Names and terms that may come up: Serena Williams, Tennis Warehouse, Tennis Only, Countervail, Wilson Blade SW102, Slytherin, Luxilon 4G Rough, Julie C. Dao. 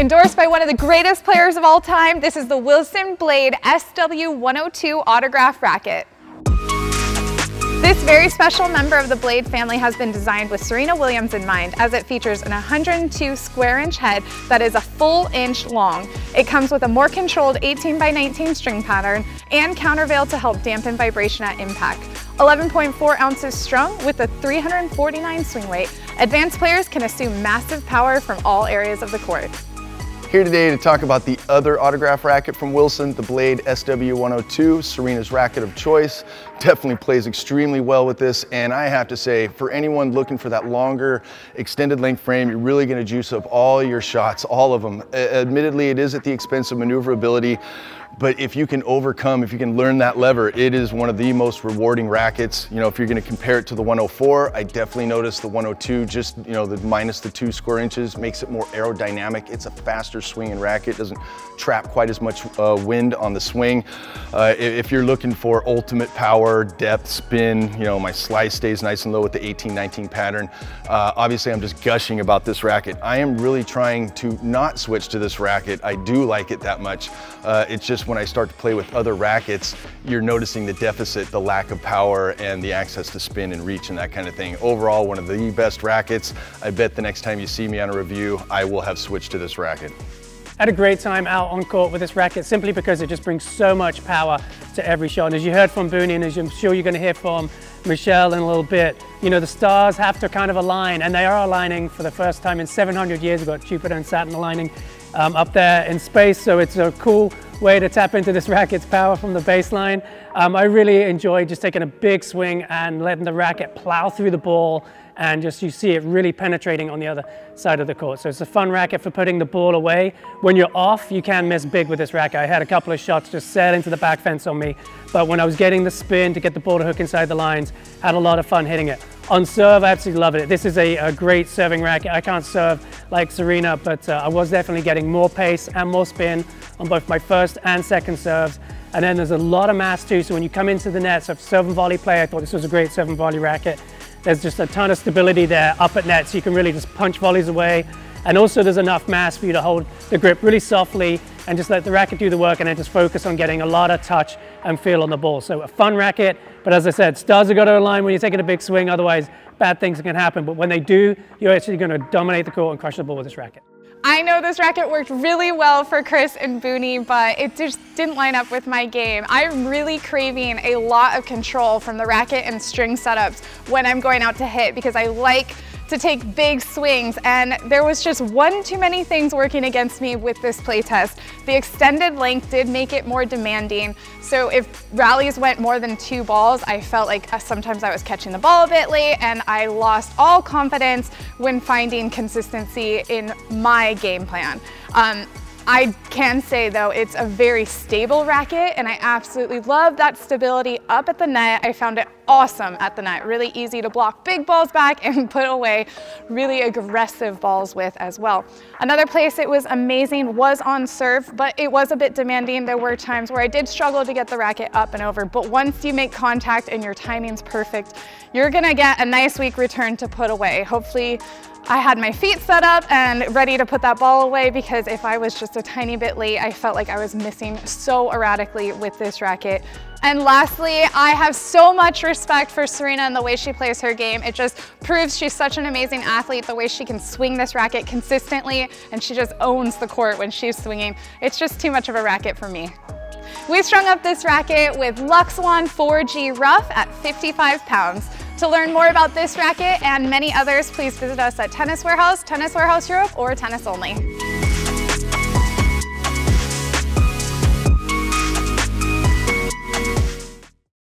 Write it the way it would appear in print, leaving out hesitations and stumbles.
Endorsed by one of the greatest players of all time, this is the Wilson Blade SW102 autograph racket. This very special member of the Blade family has been designed with Serena Williams in mind, as it features an 102 square inch head that is a full inch long. It comes with a more controlled 18x19 string pattern and countervail to help dampen vibration at impact. 11.4 ounces strung with a 349 swing weight. Advanced players can assume massive power from all areas of the court. Here today to talk about the other autograph racket from Wilson, the Blade SW102, Serena's racket of choice. Definitely plays extremely well with this, and I have to say, for anyone looking for that longer, extended length frame, you're really gonna juice up all your shots, all of them. Admittedly, it is at the expense of maneuverability, but if you can learn that lever, it is one of the most rewarding rackets. You know, if you're gonna compare it to the 104, I definitely noticed the 102, just, you know, the minus the 2 square inches makes it more aerodynamic. It's a faster swinging racket, doesn't trap quite as much wind on the swing. If you're looking for ultimate power, depth, spin, you know, my slice stays nice and low with the 18-19 pattern. Obviously, I'm just gushing about this racket. I am really trying to not switch to this racket. I do like it that much. It's just when I start to play with other rackets, you're noticing the deficit, the lack of power and the access to spin and reach and that kind of thing. Overall, one of the best rackets. I bet the next time you see me on a review, I will have switched to this racket. I had a great time out on court with this racket simply because it just brings so much power to every shot. And as you heard from Boone, and as I'm sure you're going to hear from Michelle in a little bit, you know, the stars have to kind of align, and they are aligning for the first time in 700 years. We've got Jupiter and Saturn aligning up there in space, so it's a cool way to tap into this racket's power from the baseline. I really enjoyed just taking a big swing and letting the racket plow through the ball, and just you see it really penetrating on the other side of the court. So it's a fun racket for putting the ball away. When you're off, you can miss big with this racket. I had a couple of shots just sail into the back fence on me, but when I was getting the spin to get the ball to hook inside the lines, had a lot of fun hitting it. On serve, I absolutely loved it. This is a great serving racket. I can't serve like Serena, but I was definitely getting more pace and more spin on both my first and second serves. And then there's a lot of mass too, so when you come into the net, so serve and volley play, I thought this was a great serve and volley racket. There's just a ton of stability there up at net, so you can really just punch volleys away. And also there's enough mass for you to hold the grip really softly and just let the racket do the work, and then just focus on getting a lot of touch and feel on the ball. So a fun racket, but as I said, stars have got to align when you're taking a big swing, otherwise bad things can happen. But when they do, you're actually going to dominate the court and crush the ball with this racket. I know this racket worked really well for Chris and Boone, but it just didn't line up with my game. I'm really craving a lot of control from the racket and string setups when I'm going out to hit, because I like to take big swings, and there was just one too many things working against me with this playtest. The extended length did make it more demanding, so if rallies went more than 2 balls, I felt like sometimes I was catching the ball a bit late, and I lost all confidence when finding consistency in my game plan. I can say though, it's a very stable racket, and I absolutely love that stability up at the net. I found it awesome at the net, really easy to block big balls back and put away really aggressive balls with as well. Another place it was amazing was on serve, but it was a bit demanding. There were times where I did struggle to get the racket up and over, but once you make contact and your timing's perfect, you're gonna get a nice weak return to put away. Hopefully, I had my feet set up and ready to put that ball away, because if I was just a tiny bit late, I felt like I was missing so erratically with this racket. And lastly, I have so much respect for Serena and the way she plays her game. It just proves she's such an amazing athlete, the way she can swing this racket consistently, and she just owns the court when she's swinging. It's just too much of a racket for me. We strung up this racket with Luxilon 4G Rough at 55 pounds. To learn more about this racket and many others, please visit us at Tennis Warehouse, Tennis Warehouse Europe, or Tennis Only.